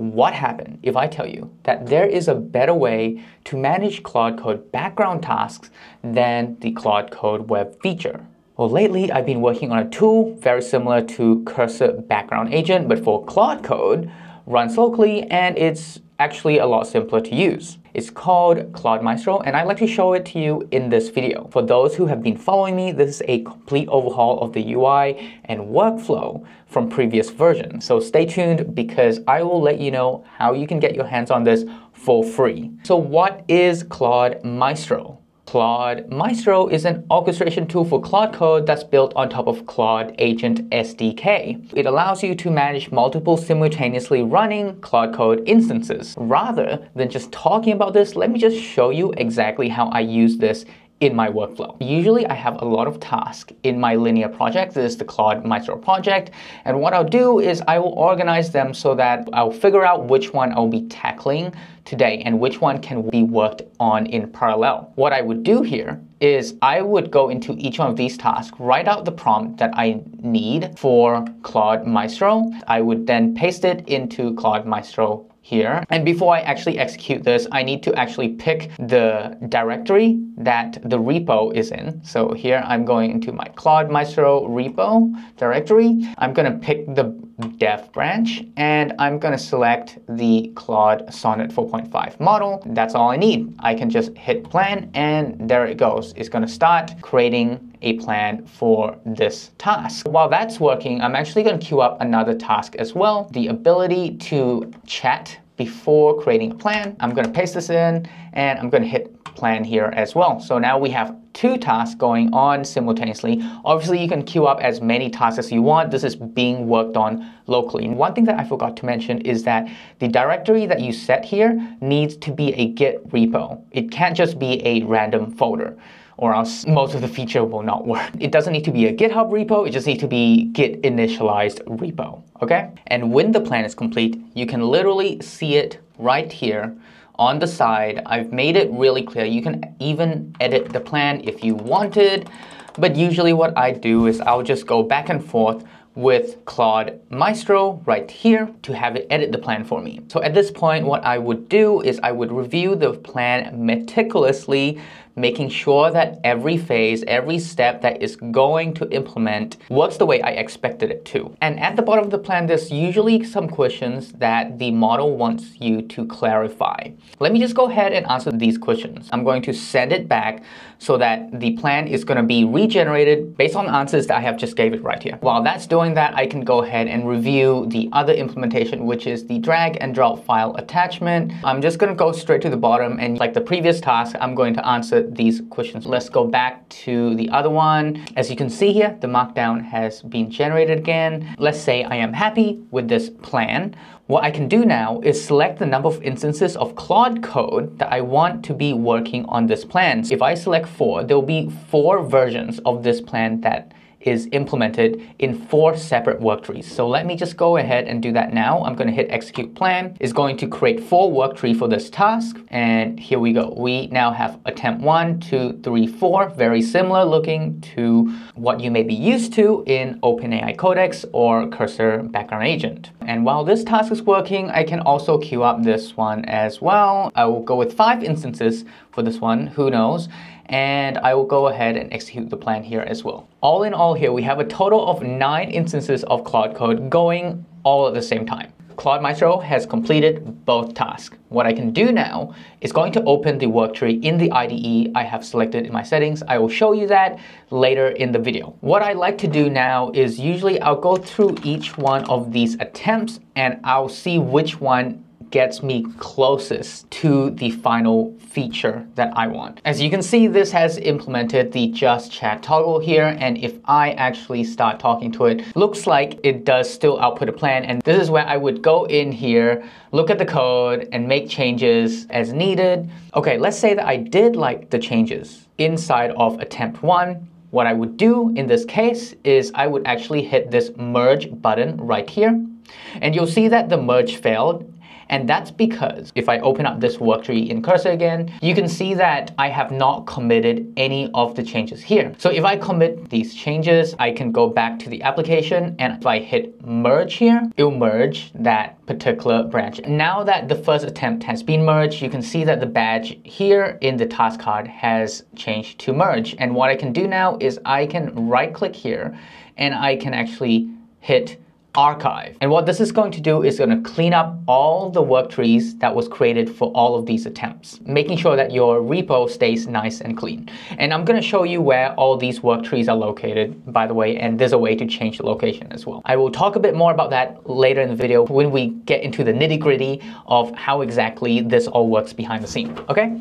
what happens if I tell you that there is a better way to manage Claude Code background tasks than the Claude Code web feature? Well, lately I've been working on a tool very similar to Cursor Background Agent, but for Claude Code, runs locally, and it's actually a lot simpler to use. It's called Claude Maestro, and I'd like to show it to you in this video. For those who have been following me, this is a complete overhaul of the UI and workflow from previous versions. So stay tuned because I will let you know how you can get your hands on this for free. So what is Claude Maestro? Claude Maestro is an orchestration tool for Claude Code that's built on top of Claude Agent SDK. It allows you to manage multiple simultaneously running Claude Code instances. Rather than just talking about this, let me just show you exactly how I use this in my workflow. Usually I have a lot of tasks in my Linear project. This is the Claude Maestro project. And what I'll do is I will organize them so that I'll figure out which one I'll be tackling today and which one can be worked on in parallel. What I would do here is I would go into each one of these tasks, write out the prompt that I need for Claude Maestro. I would then paste it into Claude Maestro here. And before I actually execute this, I need to actually pick the directory that the repo is in. So here I'm going into my Claude Maestro repo directory. I'm going to pick the dev branch and I'm going to select the Claude Sonnet 4.5 model. That's all I need. I can just hit plan and there it goes. It's going to start creating a plan for this task. While that's working, I'm actually going to queue up another task as well, the ability to chat before creating a plan. I'm going to paste this in and I'm going to hit plan here as well. So now we have two tasks going on simultaneously. Obviously, you can queue up as many tasks as you want. This is being worked on locally. And one thing that I forgot to mention is that the directory that you set here needs to be a Git repo. It can't just be a random folder, or else most of the feature will not work. It doesn't need to be a GitHub repo, it just needs to be Git initialized repo, okay? And when the plan is complete, you can literally see it right here on the side. I've made it really clear. You can even edit the plan if you wanted, but usually what I do is I'll just go back and forth with Claude Maestro right here to have it edit the plan for me. So at this point, what I would do is I would review the plan meticulously, making sure that every phase, every step that is going to implement works the way I expected it to. And at the bottom of the plan, there's usually some questions that the model wants you to clarify. Let me just go ahead and answer these questions. I'm going to send it back so that the plan is going to be regenerated based on answers that I have just gave it right here. While that's doing that, I can go ahead and review the other implementation, which is the drag and drop file attachment. I'm just going to go straight to the bottom and like the previous task, I'm going to answer these questions. Let's go back to the other one. As you can see here, the markdown has been generated again. Let's say I am happy with this plan. What I can do now is select the number of instances of Claude Code that I want to be working on this plan. So if I select 4, there'll be 4 versions of this plan that is implemented in 4 separate work trees. So let me just go ahead and do that now. I'm going to hit execute plan. It's going to create 4 work trees for this task. And here we go. We now have attempt 1, 2, 3, 4, very similar looking to what you may be used to in OpenAI Codex or Cursor Background Agent. And while this task is working, I can also queue up this one as well. I will go with 5 instances for this one, who knows? And I will go ahead and execute the plan here as well. All in all here, we have a total of 9 instances of Claude Code going all at the same time. Claude Maestro has completed both tasks. What I can do now is going to open the work tree in the IDE I have selected in my settings. I will show you that later in the video. What I like to do now is usually I'll go through each one of these attempts and I'll see which one gets me closest to the final feature that I want. As you can see, this has implemented the just chat toggle here, and if I actually start talking to it, looks like it does still output a plan, and this is where I would go in here, look at the code, and make changes as needed. Okay, let's say that I did like the changes inside of attempt 1. What I would do in this case is I would actually hit this merge button right here, and you'll see that the merge failed, And that's because if I open up this work tree in Cursor again, you can see that I have not committed any of the changes here. So if I commit these changes, I can go back to the application, and if I hit merge here, it will merge that particular branch. Now that the first attempt has been merged, you can see that the badge here in the task card has changed to merge. And what I can do now is I can right click here and I can actually hit archive. And what this is going to do is going to clean up all the work trees that was created for all of these attempts, making sure that your repo stays nice and clean. And I'm going to show you where all these work trees are located, by the way, and there's a way to change the location as well. I will talk a bit more about that later in the video when we get into the nitty-gritty of how exactly this all works behind the scene. Okay,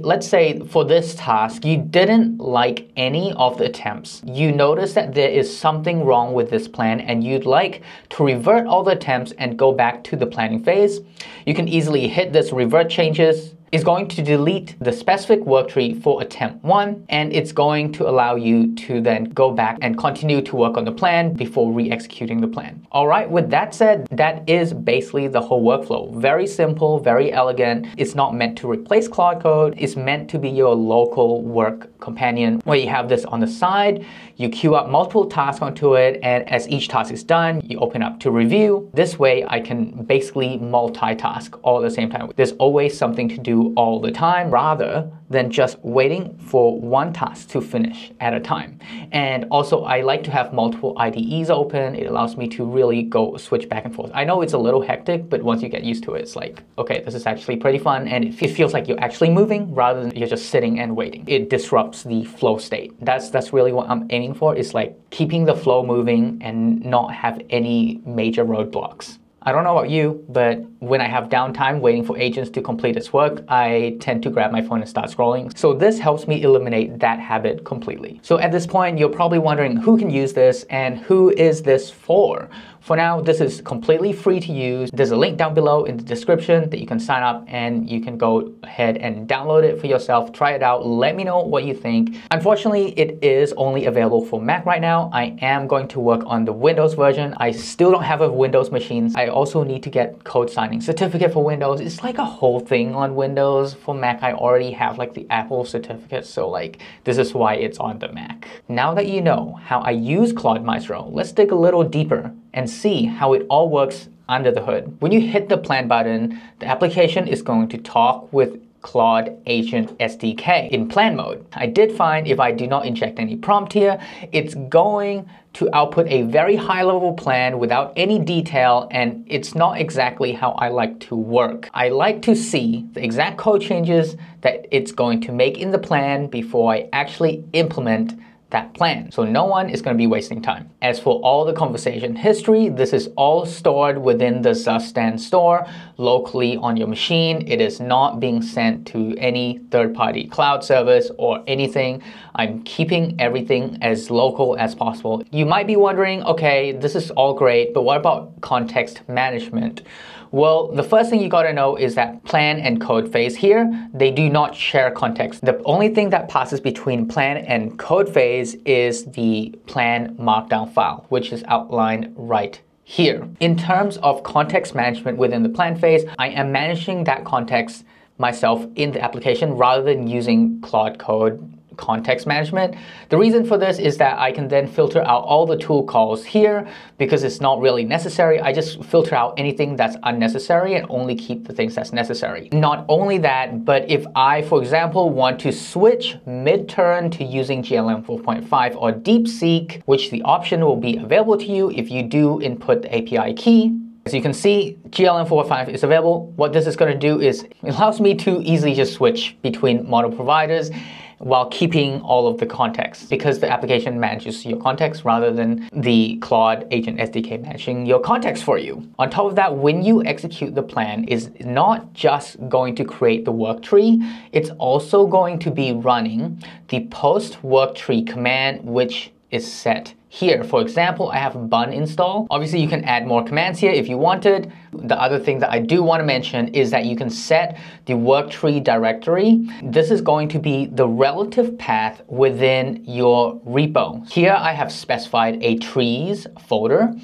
let's say for this task you didn't like any of the attempts, you notice that there is something wrong with this plan, and you'd like to revert all the attempts and go back to the planning phase. You can easily hit this revert changes. It's going to delete the specific work tree for attempt 1, and it's going to allow you to then go back and continue to work on the plan before re-executing the plan. All right, with that said, that is basically the whole workflow. Very simple, very elegant. It's not meant to replace Claude Code. It's meant to be your local work companion where you have this on the side, you queue up multiple tasks onto it, and as each task is done, you open up to review. This way, I can basically multitask all at the same time. There's always something to do all the time rather than just waiting for one task to finish at a time. And also I like to have multiple IDEs open. It allows me to really go switch back and forth. I know it's a little hectic, but once you get used to it, it's like, okay, this is actually pretty fun, and it feels like you're actually moving rather than you're just sitting and waiting. It disrupts the flow state. That's really what I'm aiming for. It's like keeping the flow moving and not have any major roadblocks. I don't know about you, but when I have downtime waiting for agents to complete its work, I tend to grab my phone and start scrolling. So this helps me eliminate that habit completely. So at this point, you're probably wondering who can use this and who is this for? For now, this is completely free to use. There's a link down below in the description that you can sign up, and you can go ahead and download it for yourself, try it out, let me know what you think. Unfortunately, it is only available for Mac right now. I am going to work on the Windows version. I still don't have a Windows machine. I also need to get code signing certificate for Windows. It's like a whole thing on Windows. For Mac, I already have like the Apple certificate, so like this is why it's on the Mac. Now that you know how I use Claude Maestro, let's dig a little deeper and see how it all works under the hood. When you hit the plan button, the application is going to talk with Claude Agent SDK in plan mode. I did find if I do not inject any prompt here, it's going to output a very high level plan without any detail, and it's not exactly how I like to work. I like to see the exact code changes that it's going to make in the plan before I actually implement that plan. So no one is going to be wasting time. As for all the conversation history, this is all stored within the Zustand store locally on your machine. It is not being sent to any third-party cloud service or anything. I'm keeping everything as local as possible. You might be wondering, okay, this is all great, but what about context management? Well, the first thing you gotta know is that plan and code phase here, they do not share context. The only thing that passes between plan and code phase is the plan markdown file, which is outlined right here. In terms of context management within the plan phase, I am managing that context myself in the application rather than using Claude Code context management. The reason for this is that I can then filter out all the tool calls here because it's not really necessary. I just filter out anything that's unnecessary and only keep the things that's necessary. Not only that, but if I, for example, want to switch mid-turn to using GLM 4.5 or DeepSeek, which the option will be available to you if you do input the API key. As you can see, GLM 4.5 is available. What this is going to do is it allows me to easily just switch between model providers while keeping all of the context, because the application manages your context rather than the Claude Agent SDK managing your context for you. On top of that, when you execute the plan, it's not just going to create the work tree, it's also going to be running the post work tree command, which is set here. For example, I have bun install. Obviously, you can add more commands here if you wanted. The other thing that I do want to mention is that you can set the work tree directory. This is going to be the relative path within your repo. Here I have specified a trees folder,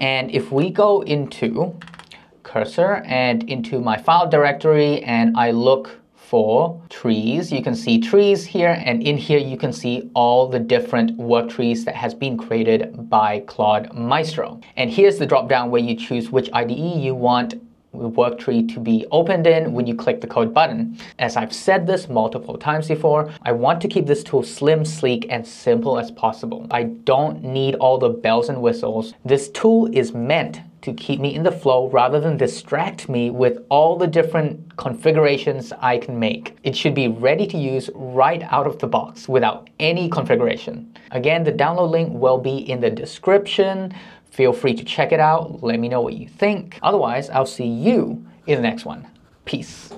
and if we go into Cursor and into my file directory and I look for trees. You can see trees here, and in here you can see all the different work trees that has been created by Claude Maestro. And here's the drop down where you choose which IDE you want the work tree to be opened in when you click the code button. As I've said this multiple times before, I want to keep this tool slim, sleek, and simple as possible. I don't need all the bells and whistles. This tool is meant to keep me in the flow rather than distract me with all the different configurations I can make. It should be ready to use right out of the box without any configuration. Again, the download link will be in the description. Feel free to check it out. Let me know what you think. Otherwise, I'll see you in the next one. Peace.